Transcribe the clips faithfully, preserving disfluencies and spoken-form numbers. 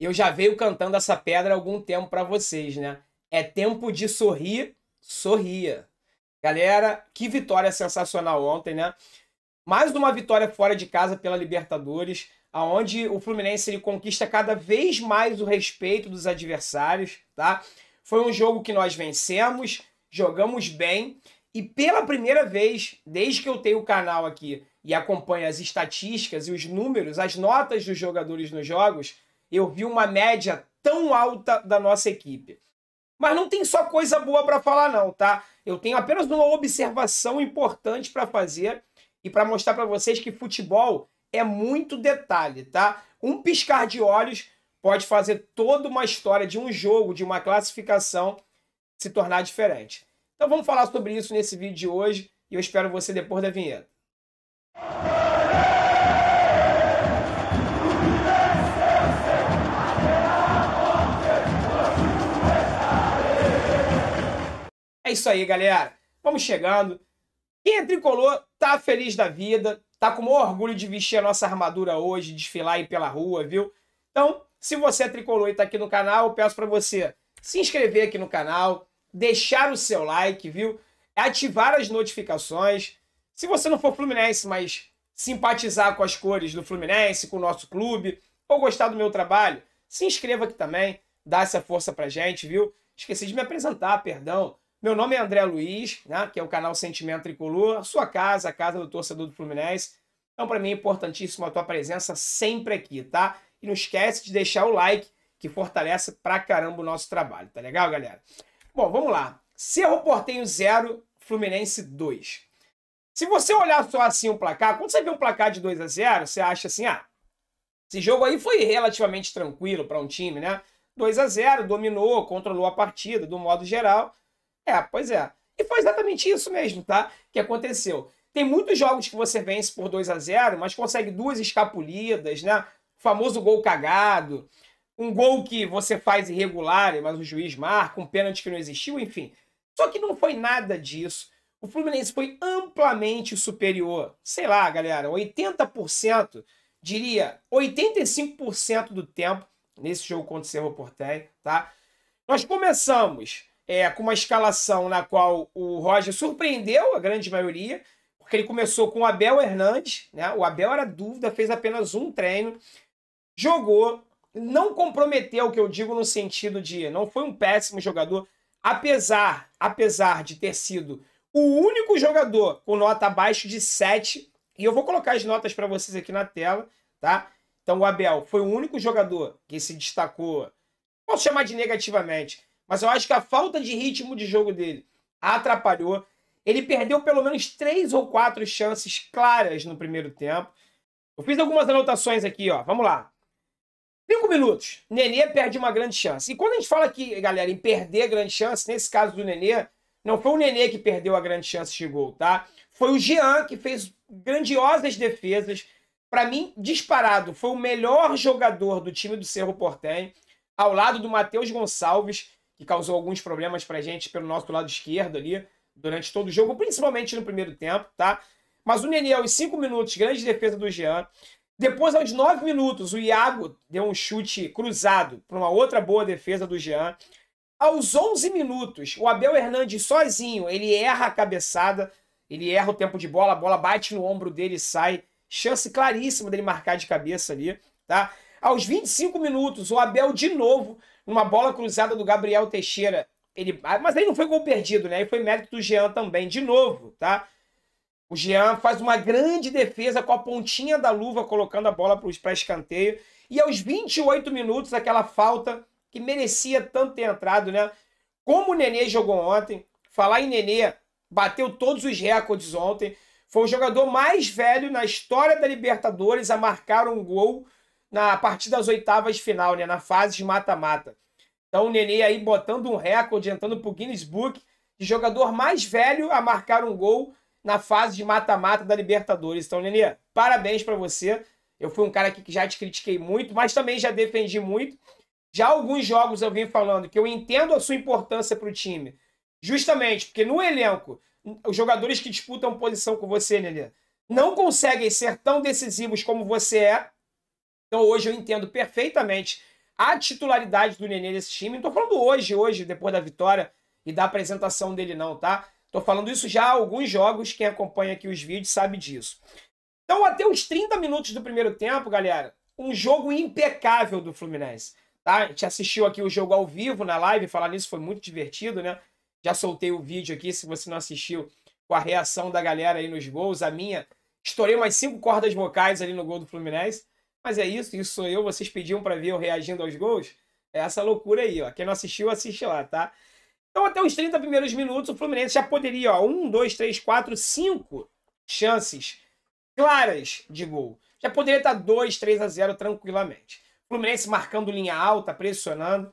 Eu já venho cantando essa pedra há algum tempo para vocês, né? É tempo de sorrir, sorria. Galera, que vitória sensacional ontem, né? Mais uma vitória fora de casa pela Libertadores, aonde o Fluminense ele conquista cada vez mais o respeito dos adversários, tá? Foi um jogo que nós vencemos, jogamos bem e pela primeira vez, desde que eu tenho o canal aqui e acompanho as estatísticas e os números, as notas dos jogadores nos jogos, eu vi uma média tão alta da nossa equipe. Mas não tem só coisa boa para falar não, tá? Eu tenho apenas uma observação importante para fazer e para mostrar para vocês que futebol é muito detalhe, tá? Um piscar de olhos pode fazer toda uma história de um jogo, de uma classificação se tornar diferente. Então vamos falar sobre isso nesse vídeo de hoje e eu espero você depois da vinheta. É isso aí, galera. Vamos chegando. Quem é tricolor tá feliz da vida, tá com o maior orgulho de vestir a nossa armadura hoje, desfilar aí pela rua, viu? Então, se você é tricolor e tá aqui no canal, eu peço para você se inscrever aqui no canal, deixar o seu like, viu? Ativar as notificações. Se você não for fluminense, mas simpatizar com as cores do Fluminense, com o nosso clube, ou gostar do meu trabalho, se inscreva aqui também, dá essa força pra gente, viu? Esqueci de me apresentar, perdão. Meu nome é André Luiz, né, que é o canal Sentimento Tricolor, sua casa, a casa do torcedor do Fluminense. Então, para mim, é importantíssimo a tua presença sempre aqui, tá? E não esquece de deixar o like, que fortalece pra caramba o nosso trabalho, tá legal, galera? Bom, vamos lá. Cerro Porteño zero, Fluminense dois. Se você olhar só assim o placar, quando você vê um placar de dois a zero, você acha assim, ah, esse jogo aí foi relativamente tranquilo para um time, né? dois a zero, dominou, controlou a partida, do modo geral. É, pois é. E foi exatamente isso mesmo, tá? Que aconteceu. Tem muitos jogos que você vence por dois a zero, mas consegue duas escapulidas, né? O famoso gol cagado, um gol que você faz irregular, mas o juiz marca, um pênalti que não existiu, enfim. Só que não foi nada disso. O Fluminense foi amplamente superior. Sei lá, galera, oitenta por cento, diria oitenta e cinco por cento do tempo nesse jogo contra o Cerro Porteño, tá? Nós começamos... É, com uma escalação na qual o Roger surpreendeu a grande maioria, porque ele começou com o Abel Hernández, né? O Abel era dúvida, fez apenas um treino, jogou, não comprometeu, o que eu digo no sentido de não foi um péssimo jogador, apesar, apesar de ter sido o único jogador com nota abaixo de sete, e eu vou colocar as notas para vocês aqui na tela, tá? Então o Abel foi o único jogador que se destacou, posso chamar de negativamente, mas eu acho que a falta de ritmo de jogo dele atrapalhou. Ele perdeu pelo menos três ou quatro chances claras no primeiro tempo. Eu fiz algumas anotações aqui, ó. Vamos lá. Cinco minutos. Nenê perde uma grande chance. E quando a gente fala aqui, galera, em perder grande chance, nesse caso do Nenê, não foi o Nenê que perdeu a grande chance de gol, tá? Foi o Jean que fez grandiosas defesas. Para mim, disparado, foi o melhor jogador do time do Cerro Porteño, ao lado do Matheus Gonçalves, que causou alguns problemas pra gente pelo nosso lado esquerdo ali, durante todo o jogo, principalmente no primeiro tempo, tá? Mas o Nenê, aos cinco minutos, grande defesa do Jean. Depois, aos nove minutos, o Iago deu um chute cruzado para uma outra boa defesa do Jean. Aos onze minutos, o Abel Hernández sozinho, ele erra a cabeçada, ele erra o tempo de bola, a bola bate no ombro dele e sai. Chance claríssima dele marcar de cabeça ali, tá? Aos vinte e cinco minutos, o Abel de novo, numa bola cruzada do Gabriel Teixeira. Ele... Mas aí não foi gol perdido, né? E foi mérito do Jean também, de novo, tá? O Jean faz uma grande defesa com a pontinha da luva, colocando a bola para escanteio. E aos vinte e oito minutos, aquela falta que merecia tanto ter entrado, né? Como o Nenê jogou ontem, falar em Nenê, bateu todos os recordes ontem. Foi o jogador mais velho na história da Libertadores a marcar um gol na partida das oitavas de final, né? Na fase de mata-mata. Então o Nenê aí botando um recorde, entrando pro Guinness Book, de jogador mais velho a marcar um gol na fase de mata-mata da Libertadores. Então, Nenê, parabéns para você. Eu fui um cara aqui que já te critiquei muito, mas também já defendi muito. Já alguns jogos eu vim falando que eu entendo a sua importância pro time. Justamente porque no elenco, os jogadores que disputam posição com você, Nenê, não conseguem ser tão decisivos como você é. Então hoje eu entendo perfeitamente a titularidade do Nenê nesse time. Não tô falando hoje, hoje, depois da vitória e da apresentação dele não, tá? Tô falando isso já há alguns jogos, quem acompanha aqui os vídeos sabe disso. Então, até os trinta minutos do primeiro tempo, galera, um jogo impecável do Fluminense, tá? A gente assistiu aqui o jogo ao vivo na live, falar nisso foi muito divertido, né? Já soltei o vídeo aqui, se você não assistiu, com a reação da galera aí nos gols, a minha... Estourei umas cinco cordas vocais ali no gol do Fluminense. Mas é isso, isso sou eu. Vocês pediam para ver eu reagindo aos gols? É essa loucura aí, ó. Quem não assistiu, assiste lá, tá? Então, até os trinta primeiros minutos, o Fluminense já poderia, ó, um, dois, três, quatro, cinco chances claras de gol. Já poderia estar dois, três a zero tranquilamente. O Fluminense marcando linha alta, pressionando.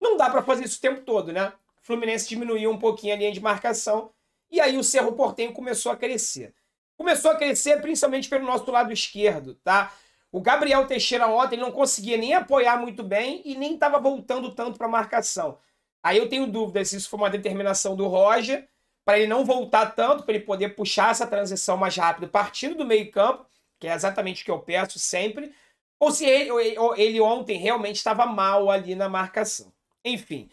Não dá para fazer isso o tempo todo, né? O Fluminense diminuiu um pouquinho a linha de marcação e aí o Cerro Porteño começou a crescer. Começou a crescer principalmente pelo nosso lado esquerdo, tá? O Gabriel Teixeira ontem não conseguia nem apoiar muito bem e nem estava voltando tanto para a marcação. Aí eu tenho dúvidas se isso foi uma determinação do Roger, para ele não voltar tanto, para ele poder puxar essa transição mais rápido partindo do meio-campo, que é exatamente o que eu peço sempre, ou se ele, ou ele ontem realmente estava mal ali na marcação. Enfim,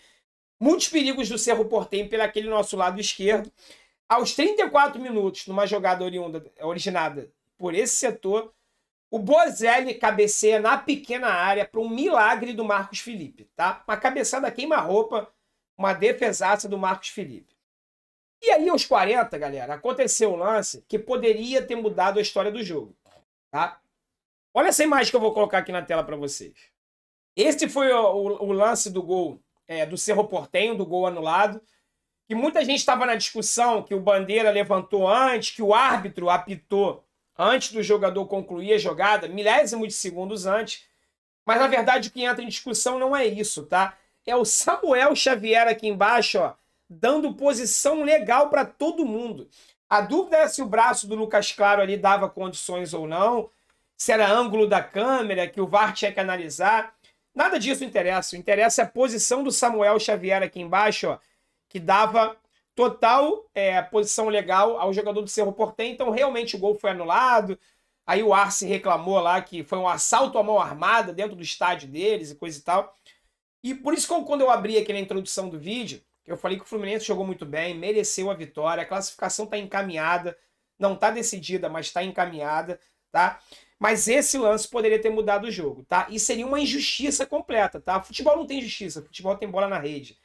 muitos perigos do Cerro Porteño pelo aquele nosso lado esquerdo. Aos trinta e quatro minutos, numa jogada oriunda, originada por esse setor, o Bozzelli cabeceia na pequena área para um milagre do Marcos Felipe, tá? Uma cabeçada queima-roupa, uma defesaça do Marcos Felipe. E aí, aos quarenta, galera, aconteceu um lance que poderia ter mudado a história do jogo, tá? Olha essa imagem que eu vou colocar aqui na tela para vocês. Esse foi o, o, o lance do gol é, do Cerro Porteño, do gol anulado. Que muita gente estava na discussão que o Bandeira levantou antes, que o árbitro apitou antes do jogador concluir a jogada, milésimos de segundos antes. Mas, na verdade, o que entra em discussão não é isso, tá? É o Samuel Xavier aqui embaixo, ó, dando posição legal para todo mundo. A dúvida é se o braço do Lucas Claro ali dava condições ou não, se era ângulo da câmera, que o V A R tinha que analisar. Nada disso interessa. O interessa é a posição do Samuel Xavier aqui embaixo, ó, que dava total é, posição legal ao jogador do Cerro Porteño. Então, realmente, o gol foi anulado. Aí o Arce reclamou lá que foi um assalto à mão armada dentro do estádio deles e coisa e tal. E por isso que quando eu abri aqui na introdução do vídeo, eu falei que o Fluminense jogou muito bem, mereceu a vitória, a classificação está encaminhada, não está decidida, mas está encaminhada, tá? Mas esse lance poderia ter mudado o jogo, tá? E seria uma injustiça completa, tá? Futebol não tem justiça, futebol tem bola na rede.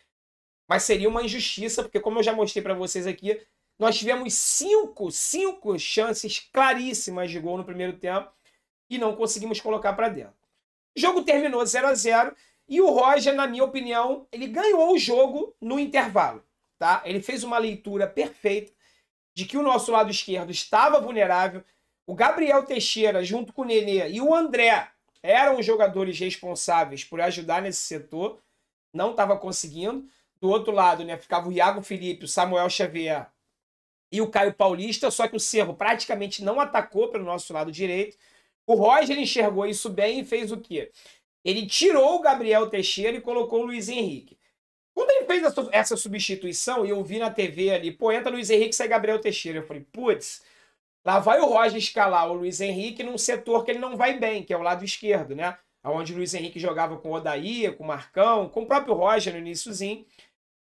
Mas seria uma injustiça, porque como eu já mostrei para vocês aqui, nós tivemos cinco, cinco chances claríssimas de gol no primeiro tempo e não conseguimos colocar para dentro. O jogo terminou zero a zero e o Roger, na minha opinião, ele ganhou o jogo no intervalo, tá? Ele fez uma leitura perfeita de que o nosso lado esquerdo estava vulnerável, o Gabriel Teixeira junto com o Nenê e o André eram os jogadores responsáveis por ajudar nesse setor, não estava conseguindo. Do outro lado, né, ficava o Iago Felipe, o Samuel Xavier e o Caio Paulista, só que o Cerro praticamente não atacou pelo nosso lado direito. O Roger enxergou isso bem e fez o quê? Ele tirou o Gabriel Teixeira e colocou o Luiz Henrique. Quando ele fez essa substituição, eu vi na T V ali, pô, entra Luiz Henrique e sai Gabriel Teixeira. Eu falei, putz, lá vai o Roger escalar o Luiz Henrique num setor que ele não vai bem, que é o lado esquerdo, né? Onde o Luiz Henrique jogava com o Odair, com o Marcão, com o próprio Roger no iniciozinho.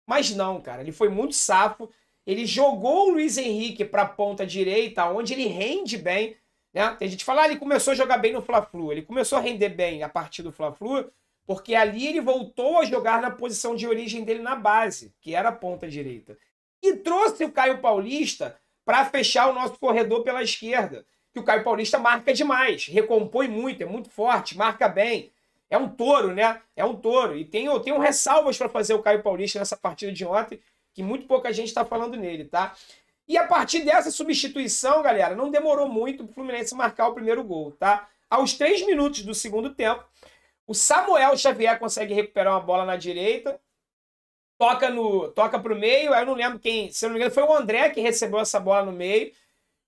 Mas não, cara, ele foi muito safo, ele jogou o Luiz Henrique para a ponta direita, onde ele rende bem, né? Tem gente que fala, ah, ele começou a jogar bem no Fla-Flu, ele começou a render bem a partir do Fla-Flu, porque ali ele voltou a jogar na posição de origem dele na base, que era a ponta direita. E trouxe o Caio Paulista para fechar o nosso corredor pela esquerda, que o Caio Paulista marca demais, recompõe muito, é muito forte, marca bem. É um touro, né? É um touro. E tem, eu tenho ressalvas para fazer o Caio Paulista nessa partida de ontem, que muito pouca gente está falando nele, tá? E a partir dessa substituição, galera, não demorou muito para o Fluminense marcar o primeiro gol, tá? Aos três minutos do segundo tempo, o Samuel Xavier consegue recuperar uma bola na direita, toca no, toca para o meio, aí eu não lembro quem, se eu não me engano, foi o André que recebeu essa bola no meio.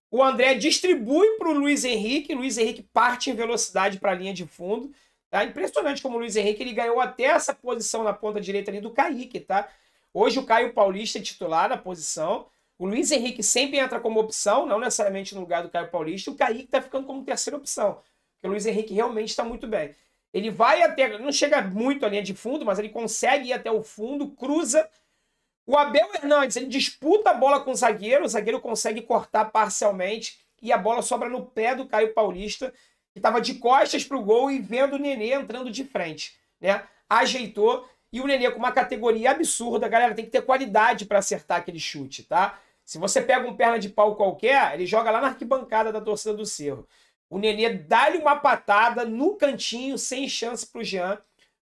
O André distribui para o Luiz Henrique, o Luiz Henrique parte em velocidade para a linha de fundo. Tá? Impressionante como o Luiz Henrique ele ganhou até essa posição na ponta direita ali do Kaique, tá? Hoje o Caio Paulista é titular na posição. O Luiz Henrique sempre entra como opção, não necessariamente no lugar do Caio Paulista. O Kaique tá ficando como terceira opção. Porque o Luiz Henrique realmente está muito bem. Ele vai até... Não chega muito à linha de fundo, mas ele consegue ir até o fundo, cruza. O Abel Hernández, ele disputa a bola com o zagueiro. O zagueiro consegue cortar parcialmente. E a bola sobra no pé do Caio Paulista, que estava de costas para o gol e vendo o Nenê entrando de frente, né? Ajeitou. E o Nenê com uma categoria absurda. Galera, tem que ter qualidade para acertar aquele chute, tá? Se você pega um perna de pau qualquer, ele joga lá na arquibancada da torcida do Cerro. O Nenê dá-lhe uma patada no cantinho, sem chance para o Jean,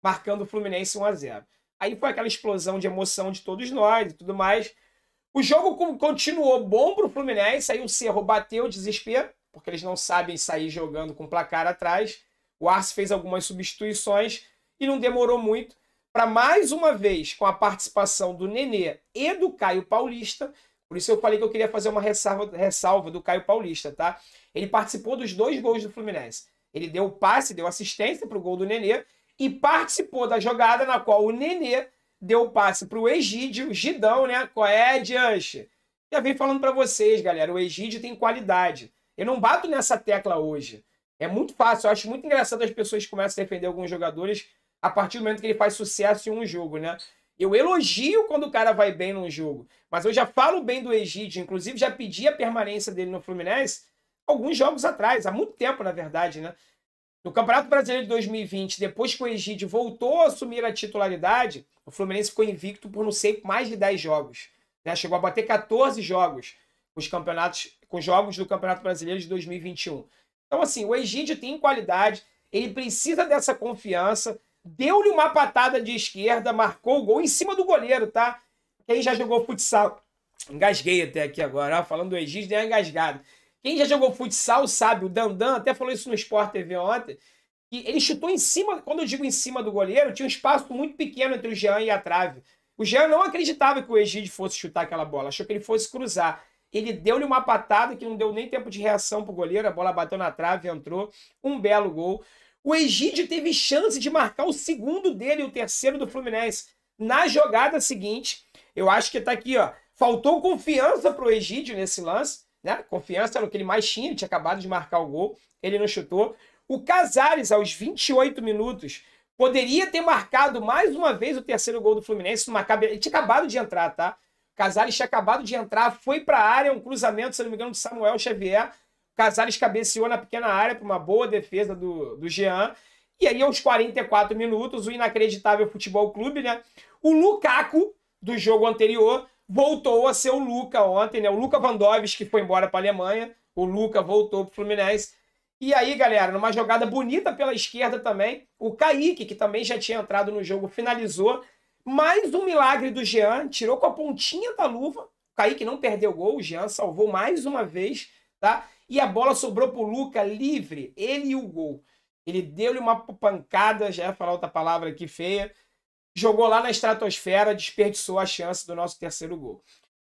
marcando o Fluminense um a zero. Aí foi aquela explosão de emoção de todos nós e tudo mais. O jogo continuou bom para o Fluminense, aí o Cerro bateu o desespero, porque eles não sabem sair jogando com o placar atrás. O Arce fez algumas substituições e não demorou muito para, mais uma vez, com a participação do Nenê e do Caio Paulista. Por isso eu falei que eu queria fazer uma ressalva, ressalva do Caio Paulista, tá? Ele participou dos dois gols do Fluminense. Ele deu o passe, deu assistência para o gol do Nenê e participou da jogada na qual o Nenê deu o passe para o Egídio, Gidão, né? Qual é, Dianche? Já vem falando para vocês, galera, o Egídio tem qualidade. Eu não bato nessa tecla hoje. É muito fácil, eu acho muito engraçado as pessoas que começam a defender alguns jogadores a partir do momento que ele faz sucesso em um jogo, né? Eu elogio quando o cara vai bem num jogo, mas eu já falo bem do Egídio, inclusive já pedi a permanência dele no Fluminense alguns jogos atrás, há muito tempo, na verdade, né? No Campeonato Brasileiro de dois mil e vinte, depois que o Egídio voltou a assumir a titularidade, o Fluminense ficou invicto por, não sei, mais de dez jogos, né? Chegou a bater quatorze jogos com os campeonatos, com jogos do Campeonato Brasileiro de dois mil e vinte e um. Então, assim, o Egídio tem qualidade, ele precisa dessa confiança. Deu-lhe uma patada de esquerda, marcou o gol em cima do goleiro, tá? Quem já jogou futsal... Engasguei até aqui agora, ó, falando do Egídio, deu uma engasgada. Quem já jogou futsal sabe, o Dandan até falou isso no Sport T V ontem, que ele chutou em cima, quando eu digo em cima do goleiro, tinha um espaço muito pequeno entre o Jean e a trave. O Jean não acreditava que o Egídio fosse chutar aquela bola, achou que ele fosse cruzar. Ele deu-lhe uma patada que não deu nem tempo de reação pro goleiro, a bola bateu na trave, entrou, um belo gol. O Egídio teve chance de marcar o segundo dele e o terceiro do Fluminense. Na jogada seguinte, eu acho que tá aqui, ó. Faltou confiança pro Egídio nesse lance, né? Confiança era o que ele mais tinha, ele tinha acabado de marcar o gol, ele não chutou. O Cazares, aos vinte e oito minutos, poderia ter marcado mais uma vez o terceiro gol do Fluminense numa cabeça. Ele tinha acabado de entrar, tá? O Cazares tinha acabado de entrar, foi pra área, um cruzamento, se não me engano, de Samuel Xavier. Cazares cabeceou na pequena área para uma boa defesa do, do Jean. E aí, aos quarenta e quatro minutos, o inacreditável Futebol Clube, né? O Lukaku, do jogo anterior, voltou a ser o Luca ontem, né? O Luca Vandóvis, que foi embora para a Alemanha. O Luca voltou para o Fluminense. E aí, galera, numa jogada bonita pela esquerda também, o Kaique, que também já tinha entrado no jogo, finalizou. Mais um milagre do Jean, tirou com a pontinha da luva. O Kaique não perdeu o gol, o Jean salvou mais uma vez, tá? E a bola sobrou pro Luca livre, ele e o gol. Ele deu-lhe uma pancada, já ia falar outra palavra aqui feia, jogou lá na estratosfera, desperdiçou a chance do nosso terceiro gol.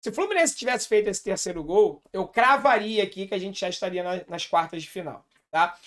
Se o Fluminense tivesse feito esse terceiro gol, eu cravaria aqui que a gente já estaria na, nas quartas de final, tá?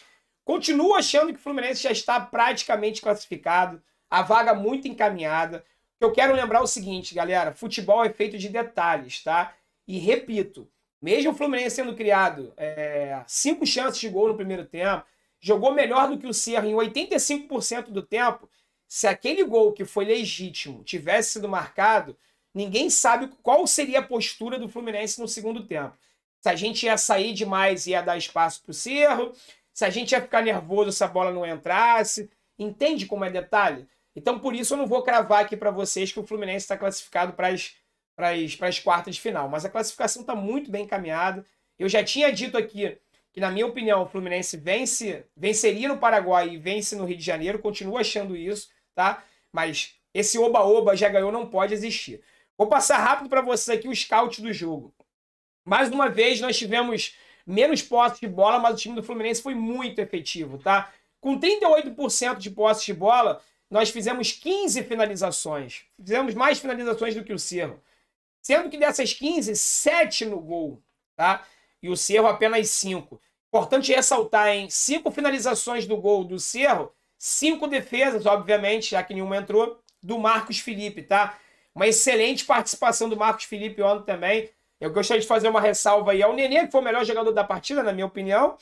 Continuo achando que o Fluminense já está praticamente classificado, a vaga muito encaminhada. Eu quero lembrar o seguinte, galera, futebol é feito de detalhes, tá? E repito, mesmo o Fluminense sendo criado é, cinco chances de gol no primeiro tempo, jogou melhor do que o Cerro em oitenta e cinco por cento do tempo, se aquele gol que foi legítimo tivesse sido marcado, ninguém sabe qual seria a postura do Fluminense no segundo tempo. Se a gente ia sair demais e ia dar espaço para o Cerro, se a gente ia ficar nervoso se a bola não entrasse, entende como é detalhe? Então por isso eu não vou cravar aqui para vocês que o Fluminense está classificado para as para as quartas de final, mas a classificação está muito bem encaminhada. Eu já tinha dito aqui que, na minha opinião, o Fluminense vence, venceria no Paraguai e vence no Rio de Janeiro, continuo achando isso, tá? Mas esse oba-oba já ganhou, não pode existir. Vou passar rápido para vocês aqui o scout do jogo. Mais uma vez, nós tivemos menos posse de bola, mas o time do Fluminense foi muito efetivo, tá? Com trinta e oito por cento de posse de bola, nós fizemos quinze finalizações. Fizemos mais finalizações do que o Cerro. Sendo que dessas quinze, sete no gol, tá? E o Cerro apenas cinco. Importante ressaltar, hein? cinco finalizações do gol do Cerro, cinco defesas, obviamente, já que nenhuma entrou, do Marcos Felipe, tá? Uma excelente participação do Marcos Felipe ontem também. Eu gostaria de fazer uma ressalva aí ao Nenê, que foi o melhor jogador da partida, na minha opinião.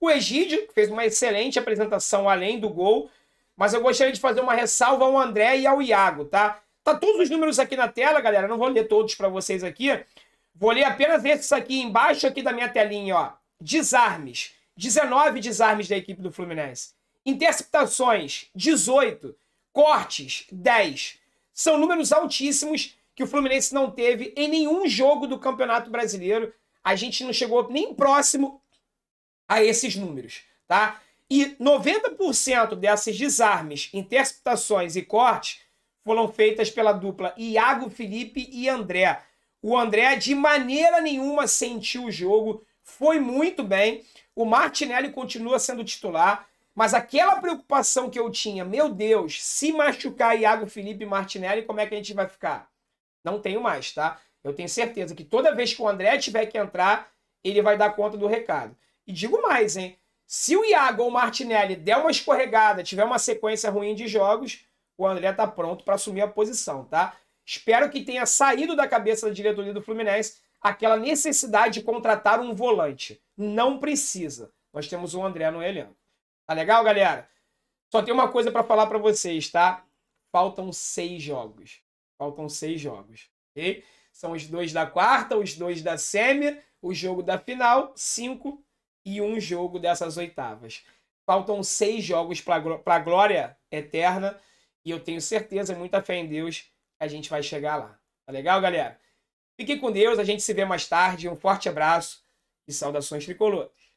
O Egídio, que fez uma excelente apresentação além do gol. Mas eu gostaria de fazer uma ressalva ao André e ao Iago, tá? Tá todos os números aqui na tela, galera. Eu não vou ler todos para vocês aqui. Vou ler apenas esses aqui embaixo aqui da minha telinha, ó. Desarmes. dezenove desarmes da equipe do Fluminense. Interceptações, dezoito. Cortes, dez. São números altíssimos que o Fluminense não teve em nenhum jogo do Campeonato Brasileiro. A gente não chegou nem próximo a esses números, tá? E noventa por cento desses desarmes, interceptações e cortes foram feitas pela dupla Iago Felipe e André. O André de maneira nenhuma sentiu o jogo, foi muito bem. O Martinelli continua sendo titular, mas aquela preocupação que eu tinha, meu Deus, se machucar Iago Felipe e Martinelli, como é que a gente vai ficar? Não tenho mais, tá? Eu tenho certeza que toda vez que o André tiver que entrar, ele vai dar conta do recado. E digo mais, hein? Se o Iago ou o Martinelli der uma escorregada, tiver uma sequência ruim de jogos, o André tá pronto para assumir a posição, tá? Espero que tenha saído da cabeça da diretoria do Fluminense aquela necessidade de contratar um volante. Não precisa. Nós temos o André no elenco. Tá legal, galera? Só tem uma coisa para falar para vocês, tá? Faltam seis jogos. Faltam seis jogos, ok? São os dois da quarta, os dois da semi, o jogo da final, cinco... e um jogo dessas oitavas. Faltam seis jogos para a glória eterna. E eu tenho certeza, muita fé em Deus, que a gente vai chegar lá. Tá legal, galera? Fiquem com Deus. A gente se vê mais tarde. Um forte abraço e saudações tricolores.